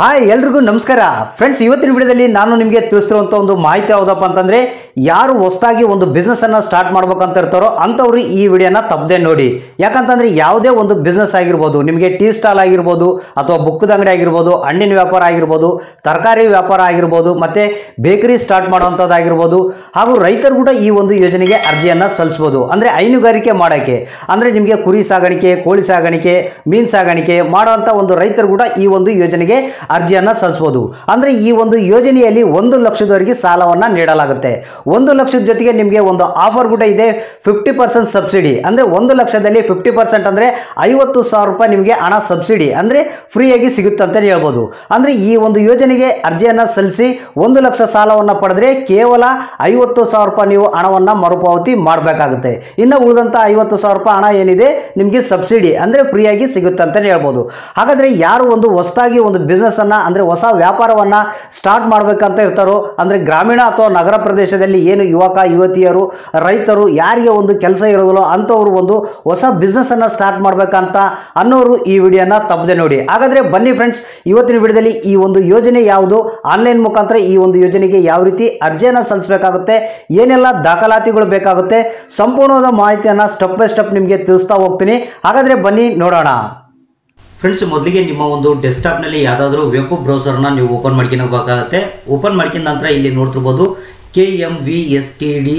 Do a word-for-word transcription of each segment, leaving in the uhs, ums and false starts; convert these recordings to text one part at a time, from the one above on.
Hi ಎಲ್ಲರಿಗೂ ನಮಸ್ಕಾರ friends, ಇವತ್ತಿನ ವಿಡಿಯೋದಲ್ಲಿ ನಾನು ನಿಮಗೆ ತಿಳಿಸುತ್ತಿರುವಂತ ಒಂದು ಮಾಹಿತಿ ಯಾವುದಪ್ಪ ಅಂತಂದ್ರೆ, ಯಾರು ಹೊಸದಾಗಿ ಒಂದು ಬಿಸಿನೆಸ್ ಅನ್ನು ಸ್ಟಾರ್ಟ್ ಮಾಡಬೇಕು ಅಂತ ಇರ್ತಾರೋ ಅಂತವರು ಈ ವಿಡಿಯೋನ ತಪ್ಪದೆ ನೋಡಿ. ಯಾಕಂತಂದ್ರೆ ಯಾವುದೇ ಒಂದು ಬಿಸಿನೆಸ್ ಆಗಿರಬಹುದು, ನಿಮಗೆ ಟೀ ಸ್ಟಾಲ್ ಆಗಿರಬಹುದು ಅಥವಾ ಬುಕ್ಕದ ಅಂಗಡಿ ಆಗಿರಬಹುದು, ಹಣ್ಣಿನ ವ್ಯಾಪಾರ ಆಗಿರಬಹುದು, ತರಕಾರಿ ವ್ಯಾಪಾರ ಆಗಿರಬಹುದು, ಮತ್ತೆ ಬೇಕರಿ ಸ್ಟಾರ್ಟ್ ಮಾಡುವಂತದ್ದು ಆಗಿರಬಹುದು, ಹಾಗೂ ರೈತರು ಕೂಡ ಈ ಒಂದು ಯೋಜನೆಗೆ ಅರ್ಜಿಯನ್ನು ಸಲ್ಲಿಸಬಹುದು. ಅಂದ್ರೆ ಹೈನುಗಾರಿಕೆ ಮಾಡೋಕೆ, ಅಂದ್ರೆ ನಿಮಗೆ ಕುರಿ ಸಾಗಾಣಿಕೆ, ಕೋಳಿ ಸಾಗಾಣಿಕೆ, ಮೀನು ಸಾಗಾಣಿಕೆ ಮಾಡುವಂತ ಒಂದು ರೈತರು ಕೂಡ ಈ ಒಂದು ಯೋಜನೆಗೆ ಅರ್ಜಿಯನ್ನು ಸಲ್ಲಿಸಬಹುದು. ಅಂದ್ರೆ ಈ ಒಂದು ಯೋಜನೆಯಲ್ಲಿ ಒಂದು ಲಕ್ಷದವರೆಗೆ ಸಾಲವನ್ನು ನೀಡಲಾಗುತ್ತೆ. ಒಂದು ಲಕ್ಷದ ಜೊತೆಗೆ ನಿಮಗೆ ಒಂದು ಆಫರ್ ಕೂಡ ಇದೆ, ಫಿಫ್ಟಿ ಪರ್ಸೆಂಟ್ ಸಬ್ಸಿಡಿ. ಅಂದರೆ ಒಂದು ಲಕ್ಷದಲ್ಲಿ ಫಿಫ್ಟಿ ಪರ್ಸೆಂಟ್ ಅಂದರೆ ಐವತ್ತು ಸಾವಿರ ರೂಪಾಯಿ ನಿಮಗೆ ಹಣ ಸಬ್ಸಿಡಿ ಅಂದರೆ ಫ್ರೀಯಾಗಿ ಸಿಗುತ್ತೆ ಅಂತಲೇ ಹೇಳ್ಬೋದು. ಅಂದರೆ ಈ ಒಂದು ಯೋಜನೆಗೆ ಅರ್ಜಿಯನ್ನು ಸಲ್ಲಿಸಿ ಒಂದು ಲಕ್ಷ ಸಾಲವನ್ನು ಪಡೆದ್ರೆ ಕೇವಲ ಐವತ್ತು ಸಾವಿರ ರೂಪಾಯಿ ನೀವು ಹಣವನ್ನು ಮರುಪಾವತಿ ಮಾಡಬೇಕಾಗುತ್ತೆ. ಇನ್ನು ಉಳಿದಂಥ ಐವತ್ತು ಸಾವಿರ ರೂಪಾಯಿ ಹಣ ಏನಿದೆ ನಿಮಗೆ ಸಬ್ಸಿಡಿ ಅಂದರೆ ಫ್ರೀಯಾಗಿ ಸಿಗುತ್ತೆ ಅಂತಲೇ ಹೇಳ್ಬೋದು. ಹಾಗಾದರೆ ಯಾರು ಒಂದು ಹೊಸದಾಗಿ ಒಂದು ಬಿಸ್ನೆಸ್ ಅಂದ್ರೆ ಹೊಸ ವ್ಯಾಪಾರವನ್ನ ಸ್ಟಾರ್ಟ್ ಮಾಡಬೇಕಂತ ಇರ್ತಾರೋ, ಅಂದ್ರೆ ಗ್ರಾಮೀಣ ಅಥವಾ ನಗರ ಪ್ರದೇಶದಲ್ಲಿ ಏನು ಯುವಕ ಯುವತಿಯರು, ರೈತರು, ಯಾರಿಗೆ ಒಂದು ಕೆಲಸ ಇರೋದಿಲ್ಲ ಅಂತವರು ಒಂದು ಹೊಸ ಬಿಸ್ನೆಸ್ ಅನ್ನ ಸ್ಟಾರ್ಟ್ ಮಾಡಬೇಕಂತ ಅನ್ನೋರು ಈ ವಿಡಿಯೋನ ತಪ್ಪದೆ ನೋಡಿ. ಹಾಗಾದ್ರೆ ಬನ್ನಿ ಫ್ರೆಂಡ್ಸ್, ಇವತ್ತಿನ ವಿಡಿಯೋದಲ್ಲಿ ಈ ಒಂದು ಯೋಜನೆ ಯಾವುದು, ಆನ್ಲೈನ್ ಮುಖಾಂತರ ಈ ಒಂದು ಯೋಜನೆಗೆ ಯಾವ ರೀತಿ ಅರ್ಜಿಯನ್ನು ಸಲ್ಲಿಸಬೇಕಾಗುತ್ತೆ, ಏನೆಲ್ಲ ದಾಖಲಾತಿಗಳು ಬೇಕಾಗುತ್ತೆ, ಸಂಪೂರ್ಣವಾದ ಮಾಹಿತಿಯನ್ನು ಸ್ಟೆಪ್ ಬೈ ಸ್ಟೆಪ್ ನಿಮಗೆ ತಿಳಿಸ್ತಾ ಹೋಗ್ತೀನಿ. ಹಾಗಾದ್ರೆ ಬನ್ನಿ ನೋಡೋಣ ಫ್ರೆಂಡ್ಸ್. ಮೊದಲಿಗೆ ನಿಮ್ಮ ಒಂದು ಡೆಸ್ಕ್ಟಾಪ್ನಲ್ಲಿ ಯಾವುದಾದ್ರೂ ವೆಬ್ ಬ್ರೌಸರ್ನ ನೀವು ಓಪನ್ ಮಾಡ್ಕೊಬೇಕಾಗತ್ತೆ. ಓಪನ್ ಮಾಡ್ಕೊಂಡ ನಂತರ ಇಲ್ಲಿ ನೋಡ್ತಿರ್ಬೋದು K M V S T D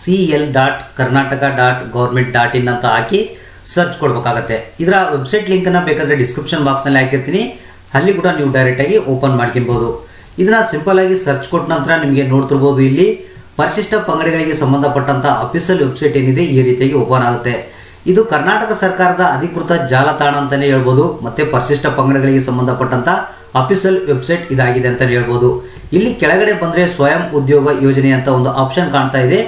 C L dot Karnataka dot government dot in ಅಂತ ಹಾಕಿ ಸರ್ಚ್ ಕೊಡಬೇಕಾಗತ್ತೆ. ಇದರ ವೆಬ್ಸೈಟ್ ಲಿಂಕನ್ನು ಬೇಕಾದರೆ ಡಿಸ್ಕ್ರಿಪ್ಷನ್ ಬಾಕ್ಸ್ನಲ್ಲಿ ಹಾಕಿರ್ತೀನಿ, ಅಲ್ಲಿ ಕೂಡ ನೀವು ಡೈರೆಕ್ಟಾಗಿ ಓಪನ್ ಮಾಡ್ಕೊಬೋದು. ಇದನ್ನು ಸಿಂಪಲ್ಲಾಗಿ ಸರ್ಚ್ ಕೊಟ್ಟ ನಂತರ ನಿಮಗೆ ನೋಡ್ತಿರ್ಬೋದು ಇಲ್ಲಿ ಪರಿಶಿಷ್ಟ ಪಂಗಡಗಳಿಗೆ ಸಂಬಂಧಪಟ್ಟಂಥ ಅಫಿಷಿಯಲ್ ವೆಬ್ಸೈಟ್ ಏನಿದೆ ಈ ರೀತಿಯಾಗಿ ಓಪನ್ ಆಗುತ್ತೆ. ಇದು ಕರ್ನಾಟಕ ಸರ್ಕಾರದ ಅಧಿಕೃತ ಜಾಲತಾಣ ಅಂತಲೇ ಹೇಳ್ಬೋದು, ಮತ್ತು ಪರಿಶಿಷ್ಟ ಪಂಗಡಗಳಿಗೆ ಸಂಬಂಧಪಟ್ಟಂಥ ಅಫಿಷಿಯಲ್ ವೆಬ್ಸೈಟ್ ಇದಾಗಿದೆ ಅಂತಲೇ ಹೇಳ್ಬೋದು. ಇಲ್ಲಿ ಕೆಳಗಡೆ ಬಂದರೆ ಸ್ವಯಂ ಉದ್ಯೋಗ ಯೋಜನೆ ಅಂತ ಒಂದು ಆಪ್ಷನ್ ಕಾಣ್ತಾ ಇದೆ,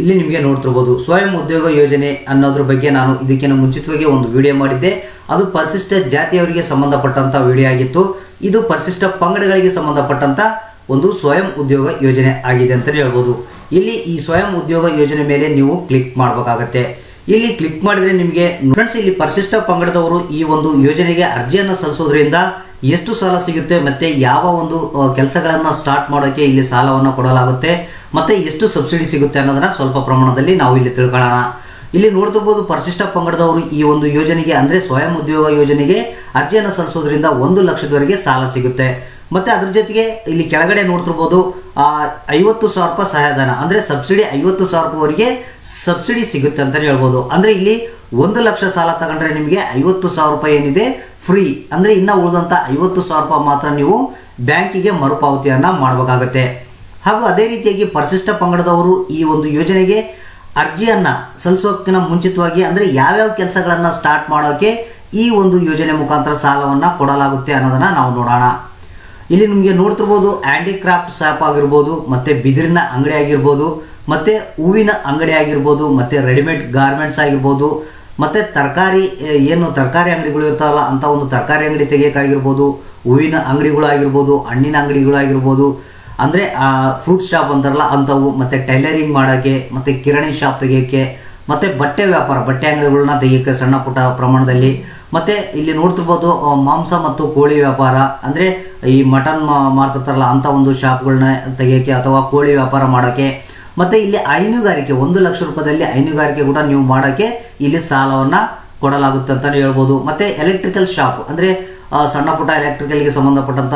ಇಲ್ಲಿ ನಿಮಗೆ ನೋಡ್ತಿರ್ಬೋದು. ಸ್ವಯಂ ಉದ್ಯೋಗ ಯೋಜನೆ ಅನ್ನೋದ್ರ ಬಗ್ಗೆ ನಾನು ಇದಕ್ಕಿಂತ ಮುಂಚಿತವಾಗಿ ಒಂದು ವಿಡಿಯೋ ಮಾಡಿದ್ದೆ, ಅದು ಪರಿಶಿಷ್ಟ ಜಾತಿಯವರಿಗೆ ಸಂಬಂಧಪಟ್ಟಂಥ ವಿಡಿಯೋ ಆಗಿತ್ತು. ಇದು ಪರಿಶಿಷ್ಟ ಪಂಗಡಗಳಿಗೆ ಸಂಬಂಧಪಟ್ಟಂಥ ಒಂದು ಸ್ವಯಂ ಉದ್ಯೋಗ ಯೋಜನೆ ಆಗಿದೆ ಅಂತಲೇ ಹೇಳ್ಬೋದು. ಇಲ್ಲಿ ಈ ಸ್ವಯಂ ಉದ್ಯೋಗ ಯೋಜನೆ ಮೇಲೆ ನೀವು ಕ್ಲಿಕ್ ಮಾಡಬೇಕಾಗತ್ತೆ. ಇಲ್ಲಿ ಕ್ಲಿಕ್ ಮಾಡಿದರೆ ನಿಮಗೆ ಫ್ರೆಂಡ್ಸ್ ಇಲ್ಲಿ ಪರಿಶಿಷ್ಟ ಪಂಗಡದವರು ಈ ಒಂದು ಯೋಜನೆಗೆ ಅರ್ಜಿಯನ್ನು ಸಲ್ಲಿಸೋದ್ರಿಂದ ಎಷ್ಟು ಸಾಲ ಸಿಗುತ್ತೆ, ಮತ್ತು ಯಾವ ಒಂದು ಕೆಲಸಗಳನ್ನು ಸ್ಟಾರ್ಟ್ ಮಾಡೋಕ್ಕೆ ಇಲ್ಲಿ ಸಾಲವನ್ನು ಕೊಡಲಾಗುತ್ತೆ, ಮತ್ತು ಎಷ್ಟು ಸಬ್ಸಿಡಿ ಸಿಗುತ್ತೆ ಅನ್ನೋದನ್ನು ಸ್ವಲ್ಪ ಪ್ರಮಾಣದಲ್ಲಿ ನಾವು ಇಲ್ಲಿ ತಿಳ್ಕೊಳ್ಳೋಣ. ಇಲ್ಲಿ ನೋಡ್ತಿರ್ಬೋದು ಪರಿಶಿಷ್ಟ ಪಂಗಡದವರು ಈ ಒಂದು ಯೋಜನೆಗೆ ಅಂದರೆ ಸ್ವಯಂ ಉದ್ಯೋಗ ಯೋಜನೆಗೆ ಅರ್ಜಿಯನ್ನು ಸಲ್ಲಿಸೋದ್ರಿಂದ ಒಂದು ಲಕ್ಷದವರೆಗೆ ಸಾಲ ಸಿಗುತ್ತೆ. ಮತ್ತು ಅದ್ರ ಜೊತೆಗೆ ಇಲ್ಲಿ ಕೆಳಗಡೆ ನೋಡ್ತಿರ್ಬೋದು ಐವತ್ತು ಸಾವಿರ ರೂಪಾಯಿ ಸಹಾಯಧನ ಅಂದರೆ ಸಬ್ಸಿಡಿ ಐವತ್ತು ಸಾವಿರ ರೂಪಾಯಿವರೆಗೆ ಸಬ್ಸಿಡಿ ಸಿಗುತ್ತೆ ಅಂತಲೇ ಹೇಳ್ಬೋದು. ಅಂದರೆ ಇಲ್ಲಿ ಒಂದು ಲಕ್ಷ ಸಾಲ ತಗೊಂಡ್ರೆ ನಿಮಗೆ ಐವತ್ತು ಸಾವಿರ ರೂಪಾಯಿ ಏನಿದೆ ಫ್ರೀ, ಅಂದರೆ ಇನ್ನು ಉಳಿದಂಥ ಐವತ್ತು ಸಾವಿರ ರೂಪಾಯಿ ಮಾತ್ರ ನೀವು ಬ್ಯಾಂಕಿಗೆ ಮರುಪಾವತಿಯನ್ನು ಮಾಡಬೇಕಾಗತ್ತೆ. ಹಾಗೂ ಅದೇ ರೀತಿಯಾಗಿ ಪರಿಶಿಷ್ಟ ಪಂಗಡದವರು ಈ ಒಂದು ಯೋಜನೆಗೆ ಅರ್ಜಿಯನ್ನು ಸಲ್ಲಿಸೋಕ್ಕಿಂತ ಮುಂಚಿತವಾಗಿ ಅಂದರೆ ಯಾವ್ಯಾವ ಕೆಲಸಗಳನ್ನು ಸ್ಟಾರ್ಟ್ ಮಾಡೋಕ್ಕೆ ಈ ಒಂದು ಯೋಜನೆ ಮುಖಾಂತರ ಸಾಲವನ್ನು ಕೊಡಲಾಗುತ್ತೆ ಅನ್ನೋದನ್ನು ನಾವು ನೋಡೋಣ. ಇಲ್ಲಿ ನಿಮಗೆ ನೋಡ್ತಿರ್ಬೋದು ಹ್ಯಾಂಡಿಕ್ರಾಫ್ಟ್ ಶಾಪ್ ಆಗಿರ್ಬೋದು, ಮತ್ತು ಬಿದಿರಿನ ಅಂಗಡಿ ಆಗಿರ್ಬೋದು, ಮತ್ತು ಹೂವಿನ ಅಂಗಡಿ ಆಗಿರ್ಬೋದು, ಮತ್ತು ರೆಡಿಮೇಡ್ ಗಾರ್ಮೆಂಟ್ಸ್ ಆಗಿರ್ಬೋದು, ಮತ್ತು ತರಕಾರಿ ಏನು ತರಕಾರಿ ಅಂಗಡಿಗಳು ಇರ್ತಾವಲ್ಲ ಅಂಥ ಒಂದು ತರಕಾರಿ ಅಂಗಡಿ ತೆಗಿಯೋಕ್ಕಾಗಿರ್ಬೋದು, ಹೂವಿನ ಅಂಗಡಿಗಳಾಗಿರ್ಬೋದು, ಹಣ್ಣಿನ ಅಂಗಡಿಗಳಾಗಿರ್ಬೋದು, ಅಂದರೆ ಫ್ರೂಟ್ ಶಾಪ್ ಅಂತಾರಲ್ಲ ಅಂಥವು, ಮತ್ತು ಟೈಲರಿಂಗ್ ಮಾಡೋಕ್ಕೆ, ಮತ್ತು ಕಿರಾಣಿ ಶಾಪ್ ತೆಗಿಯೋಕ್ಕೆ, ಮತ್ತು ಬಟ್ಟೆ ವ್ಯಾಪಾರ ಬಟ್ಟೆ ಅಂಗಡಿಗಳನ್ನ ತೆಗಿಯೋಕ್ಕೆ ಸಣ್ಣ ಪುಟ್ಟ ಪ್ರಮಾಣದಲ್ಲಿ, ಮತ್ತು ಇಲ್ಲಿ ನೋಡ್ತಿರ್ಬೋದು ಮಾಂಸ ಮತ್ತು ಕೋಳಿ ವ್ಯಾಪಾರ ಅಂದರೆ ಈ ಮಟನ್ ಮಾರ್ತಿರ್ತಾರಲ್ಲ ಅಂಥ ಒಂದು ಶಾಪ್ಗಳನ್ನ ತೆಗಿಯೋಕ್ಕೆ ಅಥವಾ ಕೋಳಿ ವ್ಯಾಪಾರ ಮಾಡೋಕ್ಕೆ, ಮತ್ತು ಇಲ್ಲಿ ಹೈನುಗಾರಿಕೆ ಒಂದು ಲಕ್ಷ ರೂಪಾಯಿದಲ್ಲಿ ಹೈನುಗಾರಿಕೆ ಕೂಡ ನೀವು ಮಾಡೋಕ್ಕೆ ಇಲ್ಲಿ ಸಾಲವನ್ನು ಕೊಡಲಾಗುತ್ತೆ ಅಂತಲೇ ಹೇಳ್ಬೋದು. ಮತ್ತು ಎಲೆಕ್ಟ್ರಿಕಲ್ ಶಾಪ್ ಅಂದರೆ ಸಣ್ಣ ಪುಟ್ಟ ಎಲೆಕ್ಟ್ರಿಕಲ್ಗೆ ಸಂಬಂಧಪಟ್ಟಂಥ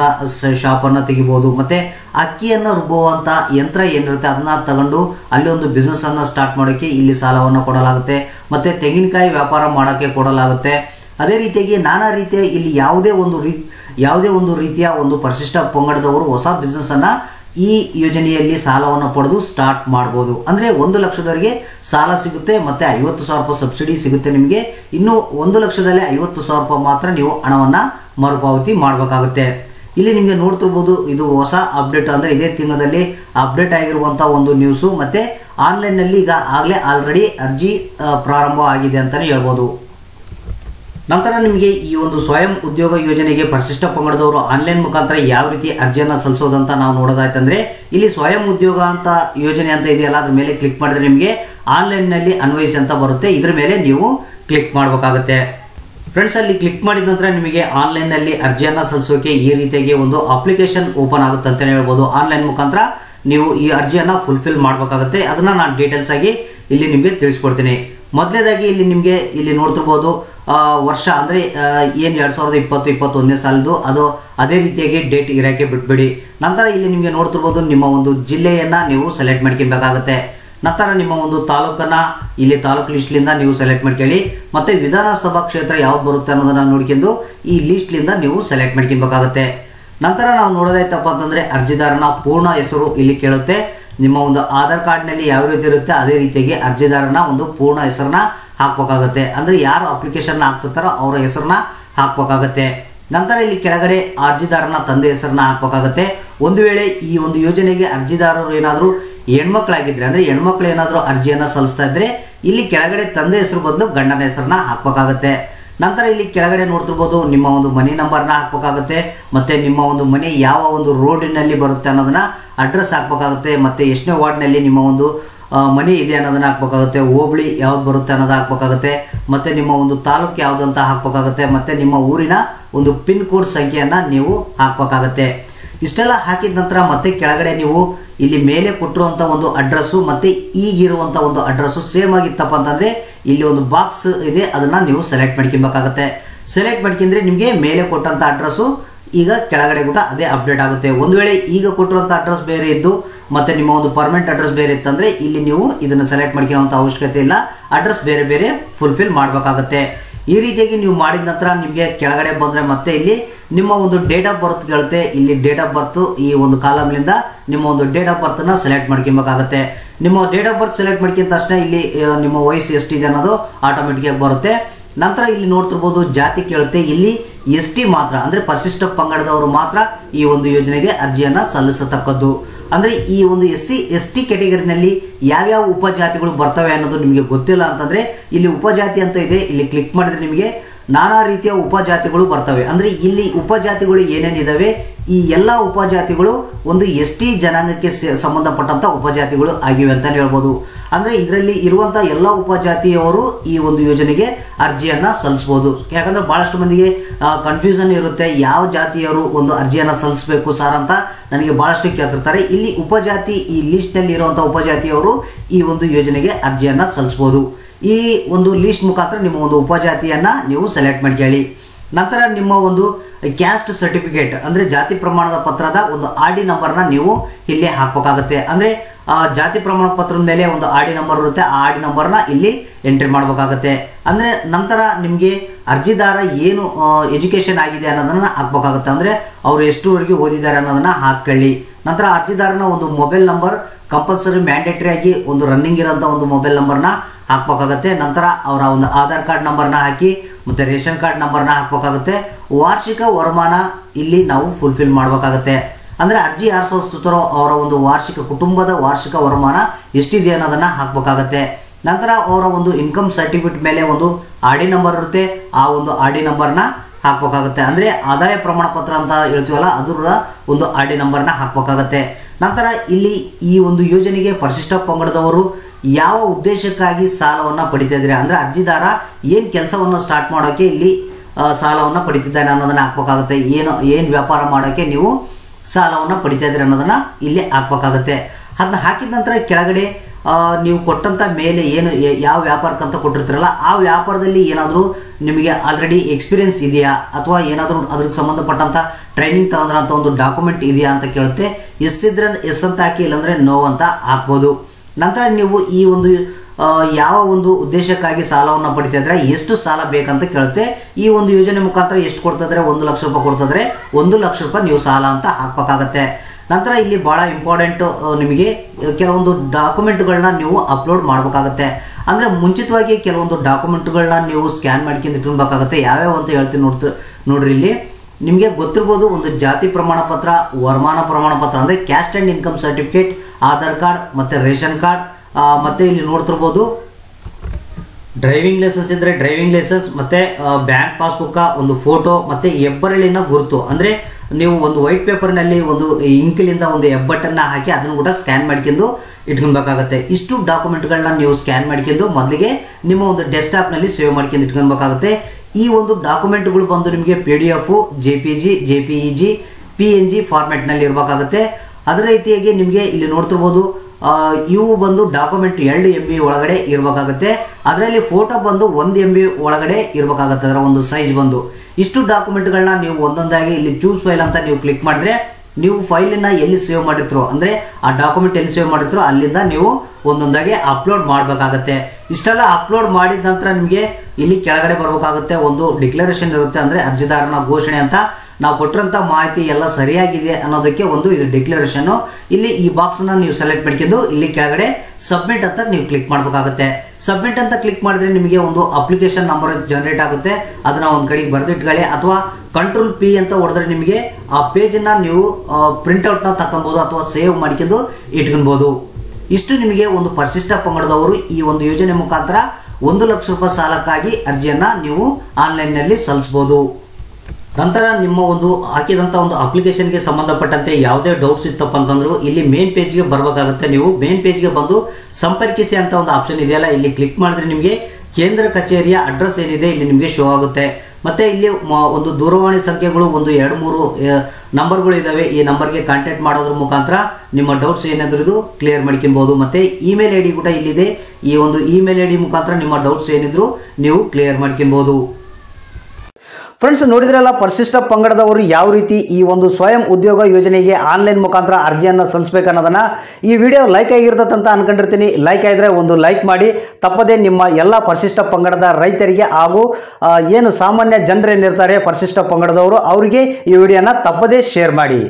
ಶಾಪನ್ನು ತೆಗಿಬೋದು, ಮತ್ತು ಅಕ್ಕಿಯನ್ನು ರುಬ್ಬುವಂಥ ಯಂತ್ರ ಏನಿರುತ್ತೆ ಅದನ್ನ ತಗೊಂಡು ಅಲ್ಲಿ ಒಂದು ಬಿಸ್ನೆಸ್ಸನ್ನು ಸ್ಟಾರ್ಟ್ ಮಾಡೋಕ್ಕೆ ಇಲ್ಲಿ ಸಾಲವನ್ನು ಕೊಡಲಾಗುತ್ತೆ, ಮತ್ತು ತೆಂಗಿನಕಾಯಿ ವ್ಯಾಪಾರ ಮಾಡೋಕ್ಕೆ ಕೊಡಲಾಗುತ್ತೆ. ಅದೇ ರೀತಿಯಾಗಿ ನಾನಾ ರೀತಿಯ ಇಲ್ಲಿ ಯಾವುದೇ ಒಂದು ರೀ ಯಾವುದೇ ಒಂದು ರೀತಿಯ ಒಂದು ಪರಿಶಿಷ್ಟ ಪಂಗಡದವರು ಹೊಸ ಬಿಸ್ನೆಸ್ಸನ್ನು ಈ ಯೋಜನೆಯಲ್ಲಿ ಸಾಲವನ್ನು ಪಡೆದು ಸ್ಟಾರ್ಟ್ ಮಾಡ್ಬೋದು. ಅಂದರೆ ಒಂದು ಲಕ್ಷದವರೆಗೆ ಸಾಲ ಸಿಗುತ್ತೆ, ಮತ್ತು ಐವತ್ತು ಸಾವಿರ ರೂಪಾಯಿ ಸಬ್ಸಿಡಿ ಸಿಗುತ್ತೆ ನಿಮಗೆ. ಇನ್ನು ಒಂದು ಲಕ್ಷದಲ್ಲಿ ಐವತ್ತು ಸಾವಿರ ರೂಪಾಯಿ ಮಾತ್ರ ನೀವು ಹಣವನ್ನು ಮರುಪಾವತಿ ಮಾಡಬೇಕಾಗುತ್ತೆ. ಇಲ್ಲಿ ನಿಮಗೆ ನೋಡ್ತಿರ್ಬೋದು ಇದು ಹೊಸ ಅಪ್ಡೇಟ್ ಅಂದರೆ ಇದೇ ತಿಂಗಳಲ್ಲಿ ಅಪ್ಡೇಟ್ ಆಗಿರುವಂಥ ಒಂದು ನ್ಯೂಸು, ಮತ್ತು ಆನ್ಲೈನ್ನಲ್ಲಿ ಈಗ ಆಗಲೇ ಆಲ್ರೆಡಿ ಅರ್ಜಿ ಪ್ರಾರಂಭ ಆಗಿದೆ ಅಂತಲೇ ಹೇಳ್ಬೋದು. ನಂತರ ನಿಮಗೆ ಈ ಒಂದು ಸ್ವಯಂ ಉದ್ಯೋಗ ಯೋಜನೆಗೆ ಪರಿಶಿಷ್ಟ ಪಂಗಡದವರು ಆನ್ಲೈನ್ ಮುಖಾಂತರ ಯಾವ ರೀತಿ ಅರ್ಜಿಯನ್ನು ಸಲ್ಲಿಸೋದಂತ ನಾವು ನೋಡೋದಾಯ್ತಂದರೆ ಇಲ್ಲಿ ಸ್ವಯಂ ಉದ್ಯೋಗ ಅಂತ ಯೋಜನೆ ಅಂತ ಇದೆಯಲ್ಲ ಅದ್ರ ಮೇಲೆ ಕ್ಲಿಕ್ ಮಾಡಿದ್ರೆ ನಿಮಗೆ ಆನ್ಲೈನ್ನಲ್ಲಿ ಅನ್ವಯಿಸಿ ಅಂತ ಬರುತ್ತೆ, ಇದ್ರ ಮೇಲೆ ನೀವು ಕ್ಲಿಕ್ ಮಾಡಬೇಕಾಗುತ್ತೆ. फ्रेंड्स अल्ली क्लिक माडिद नंतर निमगे आन्लैन अल्ली अर्जियन्न सल्लिसोके ई रीतियागि ओंदु अप्लिकेशन ओपन आगुत्ते अंत हेळबहुदु। आन्लैन मुखांतर नीवु ई अर्जियन्न फुल्फिल माडबेकागुत्ते। अदन्न नानु डीटेल्स आगि इल्ली निमगे तिळिसिकोड्तीनि। मोदलनेदागि इल्ली निमगे इल्ली नोड्तिरबहुदु वर्ष अंद्रे ಏನು ಎರಡು ಸಾವಿರದ ಇಪ್ಪತ್ತು ಇಪ್ಪತ್ತೊಂದನೇ ಸಾಲಿದು ಅದು ಅದೇ ರೀತಿಯಾಗಿ ಡೇಟ್ ಇರಕ್ಕೆ ಬಿಡಬೇಡಿ। ನಂತರ ಇಲ್ಲಿ ನಿಮಗೆ ನೋಡ್ತಿರಬಹುದು ನಿಮ್ಮ ಒಂದು ಜಿಲ್ಲೆಯನ್ನ ನೀವು ಸೆಲೆಕ್ಟ್ ಮಾಡ್ಕೊಳ್ಳಬೇಕಾಗುತ್ತೆ। ನಂತರ ನಿಮ್ಮ ಒಂದು ತಾಲೂಕನ್ನ ಇಲ್ಲಿ ತಾಲೂಕು ಲಿಸ್ಟ್ ಲಿಂದ ನೀವು ಸೆಲೆಕ್ಟ್ ಮಾಡ್ಕೊಳ್ಳಿ ಮತ್ತೆ ವಿಧಾನಸಭಾ ಕ್ಷೇತ್ರ ಯಾವುದು ಬರುತ್ತೆ ಅನ್ನೋದನ್ನ ನೋಡಿಕೊಂಡು ಈ ಲಿಸ್ಟ್ ಲಿಂದ ನೀವು ಸೆಲೆಕ್ಟ್ ಮಾಡ್ಕೊಳ್ಳಬೇಕಾಗುತ್ತೆ। ನಂತರ ನಾವು ನೋಡೋದಾಯ್ತಪ್ಪ ಅಂತಂದ್ರೆ ಅರ್ಜಿದಾರನ ಪೂರ್ಣ ಹೆಸರು ಇಲ್ಲಿ ಕೇಳುತ್ತೆ। ನಿಮ್ಮ ಒಂದು ಆಧಾರ್ ಕಾರ್ಡ್ ನಲ್ಲಿ ಯಾವ ರೀತಿ ಇರುತ್ತೆ ಅದೇ ರೀತಿಯಾಗಿ ಅರ್ಜಿದಾರನ ಒಂದು ಪೂರ್ಣ ಹೆಸರನ್ನ ಹಾಕಬೇಕಾಗುತ್ತೆ। ಅಂದ್ರೆ ಯಾರು ಅಪ್ಲಿಕೇಶನ್ ಹಾಕ್ತಿರ್ತಾರೋ ಅವರ ಹೆಸರನ್ನ ಹಾಕಬೇಕಾಗುತ್ತೆ। ನಂತರ ಇಲ್ಲಿ ಕೆಳಗಡೆ ಅರ್ಜಿದಾರನ ತಂದೆ ಹೆಸರನ್ನ ಹಾಕಬೇಕಾಗುತ್ತೆ। ಒಂದು ವೇಳೆ ಈ ಒಂದು ಯೋಜನೆಗೆ ಅರ್ಜಿದಾರರು ಏನಾದರೂ ಹೆಣ್ಮಕ್ಕಳಾಗಿದ್ರೆ ಅಂದ್ರೆ ಹೆಣ್ಮಕ್ಕಳು ಏನಾದರೂ ಅರ್ಜಿಯನ್ನ ಸಲ್ಲಿಸ್ತಾ ಇದ್ರೆ ಇಲ್ಲಿ ಕೆಳಗಡೆ ತಂದೆ ಹೆಸರು ಬದಲು ಗಂಡನ ಹೆಸರನ್ನ ಹಾಕಬೇಕಾಗುತ್ತೆ। ನಂತರ ಇಲ್ಲಿ ಕೆಳಗಡೆ ನೋಡ್ತಿರಬಹುದು ನಿಮ್ಮ ಒಂದು ಮನಿ ನಂಬರ್ನ ಹಾಕಬೇಕಾಗುತ್ತೆ ಮತ್ತೆ ನಿಮ್ಮ ಒಂದು ಮನೆ ಯಾವ ಒಂದು ರೋಡಿನಲ್ಲಿ ಬರುತ್ತೆ ಅನ್ನೋದನ್ನ ಅಡ್ರೆಸ್ ಹಾಕಬೇಕಾಗುತ್ತೆ ಮತ್ತೆ ಎಷ್ಟನೇ ವಾರ್ಡ್ ನಲ್ಲಿ ನಿಮ್ಮ ಒಂದು ಮನೆ ಇದೆ ಅನ್ನೋದನ್ನ ಹಾಕಬೇಕಾಗುತ್ತೆ। ಹೋಬಳಿ ಯಾವುದು ಬರುತ್ತೆ ಅನ್ನೋದು ಹಾಕಬೇಕಾಗುತ್ತೆ ಮತ್ತೆ ನಿಮ್ಮ ಒಂದು ತಾಲೂಕು ಯಾವುದು ಅಂತ ಹಾಕಬೇಕಾಗುತ್ತೆ ಮತ್ತೆ ನಿಮ್ಮ ಊರಿನ ಒಂದು ಪಿನ್ ಕೋಡ್ ಸಂಖ್ಯೆಯನ್ನ ನೀವು ಹಾಕಬೇಕಾಗುತ್ತೆ। ಇಷ್ಟೆಲ್ಲ ಹಾಕಿದ ನಂತರ ಮತ್ತೆ ಕೆಳಗಡೆ ನೀವು ಇಲ್ಲಿ ಮೇಲೆ ಕೊಟ್ಟಿರುವಂತ ಒಂದು ಅಡ್ರೆಸ್ ಮತ್ತೆ ಈಗಿರುವಂತ ಒಂದು ಅಡ್ರೆಸ್ ಸೇಮ್ ಆಗಿತ್ತಪ್ಪ ಅಂತಂದ್ರೆ ಇಲ್ಲಿ ಒಂದು ಬಾಕ್ಸ್ ಇದೆ ಅದನ್ನ ನೀವು ಸೆಲೆಕ್ಟ್ ಮಾಡ್ಕೊಳ್ಳಬೇಕಾಗುತ್ತೆ। ಸೆಲೆಕ್ಟ್ ಮಾಡ್ಕೊಂಡ್ರೆ ನಿಮಗೆ ಮೇಲೆ ಕೊಟ್ಟಂತ ಅಡ್ರೆಸ್ ಈಗ ಕೆಳಗಡೆ ಕೂಡ ಅದೇ ಅಪ್ಡೇಟ್ ಆಗುತ್ತೆ। ಒಂದು ವೇಳೆ ಈಗ ಕೊಟ್ಟಿರುವಂತ ಅಡ್ರೆಸ್ ಬೇರೆ ಇದ್ದು ಮತ್ತೆ ನಿಮ್ಮ ಒಂದು ಪರ್ಮನೆಂಟ್ ಅಡ್ರೆಸ್ ಬೇರೆ ಇತ್ತಂದ್ರೆ ಇಲ್ಲಿ ನೀವು ಇದನ್ನ ಸೆಲೆಕ್ಟ್ ಮಾಡ್ಕೊಳ್ಳೋಂತ ಅವಶ್ಯಕತೆ ಇಲ್ಲ, ಅಡ್ರೆಸ್ ಬೇರೆ ಬೇರೆ ಫುಲ್ಫಿಲ್ ಮಾಡಬೇಕಾಗುತ್ತೆ। ಈ ರೀತಿಯಾಗಿ ನೀವು ಮಾಡಿದ ನಂತರ ನಿಮಗೆ ಕೆಳಗಡೆ ಬಂದ್ರೆ ಮತ್ತೆ ಇಲ್ಲಿ ನಿಮ್ಮ ಒಂದು ಡೇಟ್ ಆಫ್ ಬರ್ತ್ ಹೇಳುತ್ತೆ। ಇಲ್ಲಿ ಡೇಟ್ ಆಫ್ ಬರ್ತ್ ಈ ಒಂದು ಕಾಲಮ್ ಲಿಂದ ನಿಮ್ಮ ಒಂದು ಡೇಟ್ ಆಫ್ ಬರ್ತ್ ಅನ್ನು ಸೆಲೆಕ್ಟ್ ಮಾಡ್ಕೊಳ್ಳಬೇಕಾಗುತ್ತೆ। ನಿಮ್ಮ ಡೇಟ್ ಆಫ್ ಬರ್ತ್ ಸೆಲೆಕ್ಟ್ ಮಾಡ್ಕೊಂಡ ತಕ್ಷಣ ಇಲ್ಲಿ ನಿಮ್ಮ ವಯಸ್ಸು ಎಷ್ಟಿದೆ ಅನ್ನೋದು ಆಟೋಮೆಟಿಕ್ ಆಗಿ ಬರುತ್ತೆ। ನಂತರ ಇಲ್ಲಿ ನೋಡ್ತಿರಬಹುದು ಜಾತಿ ಕೇಳುತ್ತೆ। ಇಲ್ಲಿ ಎಸ್ ಟಿ ಮಾತ್ರ ಅಂದ್ರೆ ಪರಿಶಿಷ್ಟ ಪಂಗಡದವರು ಮಾತ್ರ ಈ ಒಂದು ಯೋಜನೆಗೆ ಅರ್ಜಿಯನ್ನ ಸಲ್ಲಿಸತಕ್ಕದ್ದು। ಅಂದ್ರೆ ಈ ಒಂದು ಎಸ್ ಸಿ ಎಸ್ ಟಿ ಕ್ಯಾಟಗರಿನಲ್ಲಿ ಯಾವ್ಯಾವ ಉಪಜಾತಿಗಳು ಬರ್ತವೆ ಅನ್ನೋದು ನಿಮಗೆ ಗೊತ್ತಿಲ್ಲ ಅಂತಂದ್ರೆ ಇಲ್ಲಿ ಉಪಜಾತಿ ಅಂತ ಇದೆ, ಇಲ್ಲಿ ಕ್ಲಿಕ್ ಮಾಡಿದ್ರೆ ನಿಮಗೆ ನಾನಾ ರೀತಿಯ ಉಪಜಾತಿಗಳು ಬರ್ತವೆ। ಅಂದರೆ ಇಲ್ಲಿ ಉಪಜಾತಿಗಳು ಏನೇನಿದಾವೆ ಈ ಎಲ್ಲ ಉಪಜಾತಿಗಳು ಒಂದು ಎಸ್ ಟಿ ಜನಾಂಗಕ್ಕೆ ಸಂಬಂಧಪಟ್ಟಂತ ಉಪಜಾತಿಗಳು ಆಗಿವೆ ಅಂತಾನೆ ಹೇಳ್ಬೋದು। ಅಂದರೆ ಇದರಲ್ಲಿ ಇರುವಂಥ ಎಲ್ಲ ಉಪಜಾತಿಯವರು ಈ ಒಂದು ಯೋಜನೆಗೆ ಅರ್ಜಿಯನ್ನು ಸಲ್ಲಿಸ್ಬೋದು। ಯಾಕಂದರೆ ಭಾಳಷ್ಟು ಮಂದಿಗೆ ಕನ್ಫ್ಯೂಷನ್ ಇರುತ್ತೆ, ಯಾವ ಜಾತಿಯವರು ಒಂದು ಅರ್ಜಿಯನ್ನು ಸಲ್ಲಿಸಬೇಕು ಸರ್ ಅಂತ ನನಗೆ ಭಾಳಷ್ಟು ಕೇಳ್ತಿರ್ತಾರೆ। ಇಲ್ಲಿ ಉಪಜಾತಿ ಈ ಲಿಸ್ಟ್ನಲ್ಲಿ ಇರುವಂಥ ಉಪಜಾತಿಯವರು ಈ ಒಂದು ಯೋಜನೆಗೆ ಅರ್ಜಿಯನ್ನು ಸಲ್ಲಿಸ್ಬೋದು। ಈ ಒಂದು ಲಿಸ್ಟ್ ಮುಖಾಂತರ ನಿಮ್ಮ ಒಂದು ಉಪಜಾತಿಯನ್ನು ನೀವು ಸೆಲೆಕ್ಟ್ ಮಾಡ್ಕೊಳ್ಳಿ। ನಂತರ ನಿಮ್ಮ ಒಂದು ಕ್ಯಾಸ್ಟ್ ಸರ್ಟಿಫಿಕೇಟ್ ಅಂದರೆ ಜಾತಿ ಪ್ರಮಾಣದ ಪತ್ರದ ಒಂದು ಆರ್ ಡಿ ನಂಬರ್ನ ನೀವು ಇಲ್ಲಿ ಹಾಕಬೇಕಾಗುತ್ತೆ। ಅಂದರೆ ಜಾತಿ ಪ್ರಮಾಣ ಪತ್ರದ ಮೇಲೆ ಒಂದು ಆರ್ ಡಿ ನಂಬರ್ ಇರುತ್ತೆ, ಆ ಆರ್ ಡಿ ನಂಬರ್ನ ಇಲ್ಲಿ ಎಂಟ್ರಿ ಮಾಡಬೇಕಾಗುತ್ತೆ। ಅಂದರೆ ನಂತರ ನಿಮಗೆ ಅರ್ಜಿದಾರ ಏನು ಎಜುಕೇಷನ್ ಆಗಿದೆ ಅನ್ನೋದನ್ನು ಹಾಕಬೇಕಾಗುತ್ತೆ, ಅಂದರೆ ಅವರು ಎಷ್ಟುವರೆಗೆ ಓದಿದ್ದಾರೆ ಅನ್ನೋದನ್ನು ಹಾಕೊಳ್ಳಿ। ನಂತರ ಅರ್ಜಿದಾರನ ಒಂದು ಮೊಬೈಲ್ ನಂಬರ್ ಕಂಪಲ್ಸರಿ ಮ್ಯಾಂಡೇಟರಿ ಆಗಿ ಒಂದು ರನ್ನಿಂಗ್ ಇರೋಂಥ ಒಂದು ಮೊಬೈಲ್ ನಂಬರ್ನ ಹಾಕಬೇಕಾಗುತ್ತೆ। ನಂತರ ಅವರ ಒಂದು ಆಧಾರ್ ಕಾರ್ಡ್ ನಂಬರ್ನ ಹಾಕಿ ಮತ್ತು ರೇಷನ್ ಕಾರ್ಡ್ ನಂಬರ್ನ ಹಾಕಬೇಕಾಗುತ್ತೆ। ವಾರ್ಷಿಕ ವರಮಾನ ಇಲ್ಲಿ ನಾವು ಫುಲ್ಫಿಲ್ ಮಾಡಬೇಕಾಗುತ್ತೆ, ಅಂದರೆ ಅರ್ಜಿ ಯಾರು ಸಲ್ಲಿಸ್ತಾರೋ ಅವರ ಒಂದು ವಾರ್ಷಿಕ ಕುಟುಂಬದ ವಾರ್ಷಿಕ ವರಮಾನ ಎಷ್ಟಿದೆ ಅನ್ನೋದನ್ನು ಹಾಕಬೇಕಾಗುತ್ತೆ। ನಂತರ ಅವರ ಒಂದು ಇನ್ಕಮ್ ಸರ್ಟಿಫಿಕೇಟ್ ಮೇಲೆ ಒಂದು ಆರ್ ಡಿ ನಂಬರ್ ಇರುತ್ತೆ, ಆ ಒಂದು ಆರ್ ಡಿ ನಂಬರ್ನ ಹಾಕಬೇಕಾಗುತ್ತೆ, ಅಂದರೆ ಆದಾಯ ಪ್ರಮಾಣ ಪತ್ರ ಅಂತ ಹೇಳ್ತೀವಲ್ಲ ಅದರ ಒಂದು ಆರ್ ಡಿ ನಂಬರ್ನ ಹಾಕಬೇಕಾಗುತ್ತೆ। ನಂತರ ಇಲ್ಲಿ ಈ ಒಂದು ಯೋಜನೆಗೆ ಪರಿಶಿಷ್ಟ ಪಂಗಡದವರು ಯಾವ ಉದ್ದೇಶಕ್ಕಾಗಿ ಸಾಲವನ್ನು ಪಡಿತಾ ಇದ್ದಾರೆ, ಅಂದರೆ ಅರ್ಜಿದಾರ ಏನು ಕೆಲಸವನ್ನು ಸ್ಟಾರ್ಟ್ ಮಾಡೋಕ್ಕೆ ಇಲ್ಲಿ ಸಾಲವನ್ನು ಪಡಿತಿದ್ದಾನೆ ಅನ್ನೋದನ್ನು ಹಾಕಬೇಕಾಗುತ್ತೆ, ಏನು ಏನು ವ್ಯಾಪಾರ ಮಾಡೋಕ್ಕೆ ನೀವು ಸಾಲವನ್ನು ಪಡಿತಾ ಇದ್ದೀರಿ ಅನ್ನೋದನ್ನು ಇಲ್ಲಿ ಹಾಕಬೇಕಾಗುತ್ತೆ। ಅದನ್ನ ಹಾಕಿದ ನಂತರ ಕೆಳಗಡೆ ನೀವು ಕೊಟ್ಟಂಥ ಮೇಲೆ ಏನು ಯಾವ ವ್ಯಾಪಾರಕ್ಕಂತ ಕೊಟ್ಟಿರ್ತೀರಲ್ಲ ಆ ವ್ಯಾಪಾರದಲ್ಲಿ ಏನಾದರೂ ನಿಮಗೆ ಆಲ್ರೆಡಿ ಎಕ್ಸ್ಪೀರಿಯೆನ್ಸ್ ಇದೆಯಾ ಅಥವಾ ಏನಾದರೂ ಅದಕ್ಕೆ ಸಂಬಂಧಪಟ್ಟಂಥ ಟ್ರೈನಿಂಗ್ ತಗೊಂಡ್ರಂಥ ಒಂದು ಡಾಕ್ಯುಮೆಂಟ್ ಇದೆಯಾ ಅಂತ ಕೇಳುತ್ತೆ। ಎಸ್ ಇದ್ರೆ ಎಸ್ ಅಂತ ಹಾಕಿ, ಇಲ್ಲಾಂದರೆ ನೋ ಅಂತ ಹಾಕ್ಬೋದು। ನಂತರ ನೀವು ಈ ಒಂದು ಯಾವ ಒಂದು ಉದ್ದೇಶಕ್ಕಾಗಿ ಸಾಲವನ್ನು ಪಡಿತಾ ಇದ್ರೆ ಎಷ್ಟು ಸಾಲ ಬೇಕಂತ ಕೇಳುತ್ತೆ। ಈ ಒಂದು ಯೋಜನೆ ಮುಖಾಂತರ ಎಷ್ಟು ಕೊಡ್ತಾ ಇದ್ರೆ ಒಂದು ಲಕ್ಷ ರೂಪಾಯಿ ಕೊಡ್ತಾ ಇದ್ರೆ ಒಂದು ಲಕ್ಷ ರೂಪಾಯಿ ನೀವು ಸಾಲ ಅಂತ ಹಾಕಬೇಕಾಗತ್ತೆ। ನಂತರ ಇಲ್ಲಿ ಭಾಳ ಇಂಪಾರ್ಟೆಂಟು ನಿಮಗೆ ಕೆಲವೊಂದು ಡಾಕ್ಯುಮೆಂಟ್ಗಳನ್ನ ನೀವು ಅಪ್ಲೋಡ್ ಮಾಡಬೇಕಾಗತ್ತೆ, ಅಂದರೆ ಮುಂಚಿತವಾಗಿ ಕೆಲವೊಂದು ಡಾಕ್ಯುಮೆಂಟ್ಗಳನ್ನ ನೀವು ಸ್ಕ್ಯಾನ್ ಮಾಡ್ಕೊಂಡು ಇಟ್ಕೊಳ್ಬೇಕಾಗತ್ತೆ। ಯಾವ್ಯಾವ ಅಂತ ಹೇಳ್ತೀನಿ ನೋಡ್ತ ನೋಡ್ರಿ ಇಲ್ಲಿ ನಿಮಗೆ ಗೊತ್ತಿರ್ಬೋದು ಒಂದು ಜಾತಿ ಪ್ರಮಾಣ ಪತ್ರ, ವರಮಾನ ಪ್ರಮಾಣ ಪತ್ರ ಅಂದರೆ caste and income certificate, Aadhaar card ಮತ್ತು ರೇಷನ್ ಕಾರ್ಡ್, ಮತ್ತು ಇಲ್ಲಿ ನೋಡ್ತಿರ್ಬೋದು ಡ್ರೈವಿಂಗ್ ಲೈಸೆನ್ಸ್ ಇದ್ದರೆ ಡ್ರೈವಿಂಗ್ ಲೈಸೆನ್ಸ್ ಮತ್ತು ಬ್ಯಾಂಕ್ ಪಾಸ್ಬುಕ್ಕ ಒಂದು ಫೋಟೋ ಮತ್ತು ಹೆಬ್ಬರಳಿನ ಗುರುತು, ಅಂದರೆ ನೀವು ಒಂದು ವೈಟ್ ಪೇಪರ್ನಲ್ಲಿ ಒಂದು ಇಂಕ್ಲಿಂದ ಒಂದು ಹೆಬ್ಬಟ್ಟನ್ನು ಹಾಕಿ ಅದನ್ನು ಕೂಡ ಸ್ಕ್ಯಾನ್ ಮಾಡ್ಕೊಂಡು ಇಟ್ಕೊಳ್ಬೇಕಾಗತ್ತೆ। ಇಷ್ಟು ಡಾಕ್ಯುಮೆಂಟ್ಗಳನ್ನ ನೀವು ಸ್ಕ್ಯಾನ್ ಮಾಡ್ಕೊಂಡು ಮೊದಲಿಗೆ ನಿಮ್ಮ ಒಂದು ಡೆಸ್ಕ್ಟಾಪ್ನಲ್ಲಿ ಸೇವ್ ಮಾಡ್ಕೊಂಡು ಇಟ್ಕೊಳ್ಬೇಕಾಗತ್ತೆ। ಈ ಒಂದು ಡಾಕ್ಯುಮೆಂಟ್ಗಳು ಬಂದು ನಿಮಗೆ PDF JPG JPEG PNG format ನಲ್ಲಿ ಇರಬೇಕಾಗುತ್ತೆ। ಅದರ ರೀತಿಯಾಗಿ ನಿಮಗೆ ಇಲ್ಲಿ ನೋಡ್ತಿರಬಹುದು ಇವು ಬಂದು ಡಾಕ್ಯುಮೆಂಟ್ ಎರಡು ಎಂಬಿ ಒಳಗಡೆ ಇರಬೇಕಾಗುತ್ತೆ। ಅದರಲ್ಲಿ ಫೋಟೋ ಬಂದು ಒಂದು ಎಂಬಿ ಒಳಗಡೆ ಇರಬೇಕಾಗುತ್ತೆ। ಅದರ ಒಂದು ಸೈಜ್ ಬಂದು ಇಷ್ಟು ಡಾಕ್ಯುಮೆಂಟ್ ಗಳನ್ನು ನೀವು ಒಂದೊಂದಾಗಿ ಇಲ್ಲಿ ಚೂಸ್ ಫೈಲ್ ಅಂತ ನೀವು ಕ್ಲಿಕ್ ಮಾಡಿದ್ರೆ ನೀವು ಫೈಲ್ ಅನ್ನು ಎಲ್ಲಿ ಸೇವ್ ಮಾಡಿರ್ತೀರೋ ಅಂದ್ರೆ ಆ ಡಾಕ್ಯುಮೆಂಟ್ ಎಲ್ಲಿ ಸೇವ್ ಮಾಡಿರ್ತೀರೋ ಅಲ್ಲಿಂದ ನೀವು ಒಂದೊಂದಾಗಿ ಅಪ್ಲೋಡ್ ಮಾಡಬೇಕಾಗುತ್ತೆ। ಇಷ್ಟೆಲ್ಲ ಅಪ್ಲೋಡ್ ಮಾಡಿದ ನಂತರ ನಿಮಗೆ ಇಲ್ಲಿ ಕೆಳಗಡೆ ಬರಬೇಕಾಗುತ್ತೆ, ಒಂದು ಡಿಕ್ಲರೇಷನ್ ಇರುತ್ತೆ, ಅಂದ್ರೆ ಅರ್ಜಿದಾರನ ಘೋಷಣೆ ಅಂತ ನಾವು ಕೊಟ್ಟಿರುವಂತ ಮಾಹಿತಿ ಎಲ್ಲ ಸರಿಯಾಗಿದೆ ಅನ್ನೋದಕ್ಕೆ ಒಂದು ಇದು ಡಿಕ್ಲರೇಷನ್। ಇಲ್ಲಿ ಈ ಬಾಕ್ಸ್ ಅನ್ನು ನೀವು ಸೆಲೆಕ್ಟ್ ಮಾಡ್ಕೊಂಡು ಇಲ್ಲಿ ಕೆಳಗಡೆ ಸಬ್ಮಿಟ್ ಅಂತ ನೀವು ಕ್ಲಿಕ್ ಮಾಡಬೇಕಾಗುತ್ತೆ। ಸಬ್ಮಿಟ್ ಅಂತ ಕ್ಲಿಕ್ ಮಾಡಿದ್ರೆ ನಿಮಗೆ ಒಂದು ಅಪ್ಲಿಕೇಶನ್ ನಂಬರ್ ಜನರೇಟ್ ಆಗುತ್ತೆ, ಅದನ್ನ ಒಂದು ಕಡೆಗೆ ಬರೆದಿಟ್ಕೊಳ್ಳಿ ಅಥವಾ ಕಂಟ್ರೋಲ್ ಪಿ ಅಂತ ಹೊಡೆದ್ರೆ ನಿಮಗೆ ಆ ಪೇಜ್ ಅನ್ನ ನೀವು ಪ್ರಿಂಟ್ ಔಟ್ ನ ತಕ್ಕೊಬಹುದು ಅಥವಾ ಸೇವ್ ಮಾಡ್ಕೊಂಡು ಇಟ್ಕೊಬಹುದು। ಇಷ್ಟು ನಿಮಗೆ ಒಂದು ಪರಿಶಿಷ್ಟ ಪಂಗಡದವರು ಈ ಒಂದು ಯೋಜನೆ ಮುಖಾಂತರ ಒಂದು ಲಕ್ಷ ರೂಪಾಯಿ ಸಾಲಕ್ಕಾಗಿ ಅರ್ಜಿಯನ್ನ ನೀವು ಆನ್ಲೈನ್ ನಲ್ಲಿ ಸಲ್ಲಿಸಬಹುದು। ನಂತರ ನಿಮ್ಮ ಒಂದು ಹಾಕಿದಂತ ಒಂದು ಅಪ್ಲಿಕೇಶನ್ ಗೆ ಸಂಬಂಧಪಟ್ಟಂತೆ ಯಾವುದೇ ಡೌಟ್ಸ್ ಇತ್ತಪ್ಪ ಅಂತಂದ್ರು ಇಲ್ಲಿ ಮೇನ್ ಪೇಜ್ ಗೆ ಬರಬೇಕಾಗುತ್ತೆ। ನೀವು ಮೇನ್ ಪೇಜ್ ಗೆ ಬಂದು ಸಂಪರ್ಕಿಸಿ ಅಂತ ಒಂದು ಆಪ್ಷನ್ ಇದೆಯಲ್ಲ, ಇಲ್ಲಿ ಕ್ಲಿಕ್ ಮಾಡಿದ್ರೆ ನಿಮಗೆ ಕೇಂದ್ರ ಕಚೇರಿಯ ಅಡ್ರೆಸ್ ಏನಿದೆ ಇಲ್ಲಿ ನಿಮಗೆ ಶೋ ಆಗುತ್ತೆ। ಮತ್ತೆ ಇಲ್ಲಿ ಒಂದು ದೂರವಾಣಿ ಸಂಖ್ಯೆಗಳು ಒಂದು ಎರಡು ಮೂರು ನಂಬರ್ಗಳು ಇದಾವೆ, ಈ ನಂಬರ್ಗೆ ಕಾಂಟ್ಯಾಕ್ಟ್ ಮಾಡೋದ್ರ ಮುಖಾಂತರ ನಿಮ್ಮ ಡೌಟ್ಸ್ ಏನಾದರೂ ಇದು ಕ್ಲಿಯರ್ ಮಾಡ್ಕೊಬಹುದು। ಮತ್ತೆ ಇಮೇಲ್ ಐ ಡಿ ಕೂಡ ಇಲ್ಲಿದೆ, ಈ ಒಂದು ಇಮೇಲ್ ಐ ಡಿ ಮುಖಾಂತರ ನಿಮ್ಮ ಡೌಟ್ಸ್ ಏನಿದ್ರು ನೀವು ಕ್ಲಿಯರ್ ಮಾಡ್ಕೊಬಹುದು। ಫ್ರೆಂಡ್ಸ್, ನೋಡಿದ್ರಲ್ಲ ಪರಿಶಿಷ್ಟ ಪಂಗಡದವರು ಯಾವ ರೀತಿ ಈ ಒಂದು ಸ್ವಯಂ ಉದ್ಯೋಗ ಯೋಜನೆಗೆ ಆನ್ಲೈನ್ ಮುಖಾಂತರ ಅರ್ಜಿಯನ್ನು ಸಲ್ಲಿಸಬೇಕು ಅನ್ನೋದನ್ನು ಈ ವಿಡಿಯೋ ಲೈಕ್ ಆಗಿರ್ತದೆ ಅಂತ ಅಂದ್ಕೊಂಡಿರ್ತೀನಿ। ಲೈಕ್ ಆಗಿದ್ರೆ ಒಂದು ಲೈಕ್ ಮಾಡಿ, ತಪ್ಪದೇ ನಿಮ್ಮ ಎಲ್ಲ ಪರಿಶಿಷ್ಟ ಪಂಗಡದ ರೈತರಿಗೆ ಹಾಗೂ ಏನು ಸಾಮಾನ್ಯ ಜನರೇನಿರ್ತಾರೆ ಪರಿಶಿಷ್ಟ ಪಂಗಡದವರು ಅವರಿಗೆ ಈ ವಿಡಿಯೋನ ತಪ್ಪದೇ ಶೇರ್ ಮಾಡಿ।